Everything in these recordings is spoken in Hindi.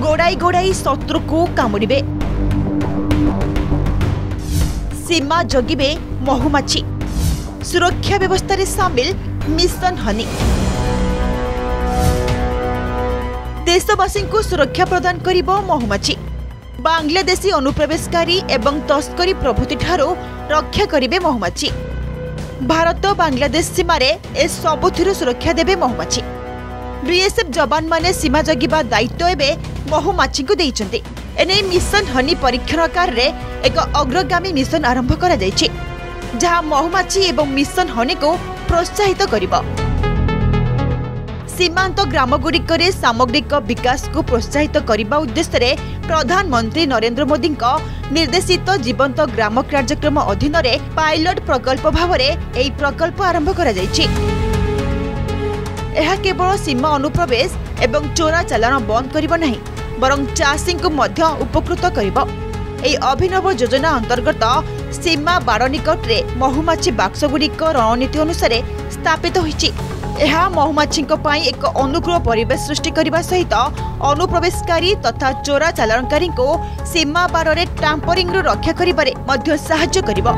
गोड़ाई गोड़ाई शत्रु को कामुड़े सीमा जगिबे महुमाछी सुरक्षा व्यवस्था रे सामिल मिशन हनी देशवासी को सुरक्षा प्रदान करिबो महुमाछी बांग्लादेशी अनुप्रवेशकारी एवं तस्करी प्रभृति ठारो रक्षा करिबे महुमाछी भारत बांग्लादेश सीमार ए सबुथिर सुरक्षा देबे महुमाछी बीएसएफ जवान माने सीमा जगिबा दायित्व एवं महुमाछी को देइचंती एने मिशन हनी परीक्षण कार्य एक अग्रगामी मिशन आरंभ करा जायछि जहां महुमाछी एवं मिशन हनी को प्रोत्साहित करिबो सीमांत ग्रामगुड़िकरे सामग्रिक विकास को प्रोत्साहित करने उद्देश्य रे प्रधानमंत्री नरेंद्र मोदी निर्देशित जीवंत ग्राम कार्यक्रम अधीन पायलट प्रकल्प भाव में प्रकल्प आरंभ करा जायछि यह केवल सीमा अनुप्रवेश एवं चोरा चालान बंद करिबो नाही बरं चाषी को मध्य उपकृत करिबो एई अभिनव योजना अंतर्गत सीमा बाड़ निकट में महुमाछी बाक्सगुड़िक रणनीति अनुसार स्थापित होइछि यह महुमाछी एक अनुकूल परिवेश सृष्टि करने सहित अनुप्रवेशकारी तथा चोरा चालाणकारी को सीमा बाड़ में टांपरिंग रक्षा करिबारे मध्य सहायता करिबो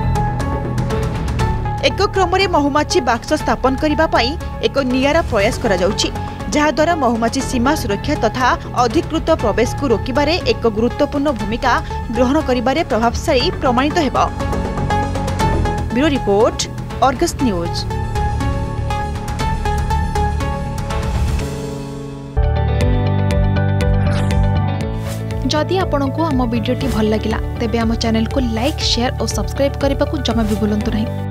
एक क्रम में महुमाछी बाक्स स्थापन करने एक नियारा प्रयास करा जाउछि जहाद्वारा महुमाछी सीमा सुरक्षा तथा अधिकृत प्रवेश को रोकबार एक गुरुत्वपूर्ण भूमिका ग्रहण करिबारे प्रभावशाली प्रमाणित हेबा। Bureau report Argus news. जदि आपंक आम भिडी भल लगा तेब आम चैनल को लाइक शेयर और सब्सक्राइब करने को जमा भी भूलु नहीं।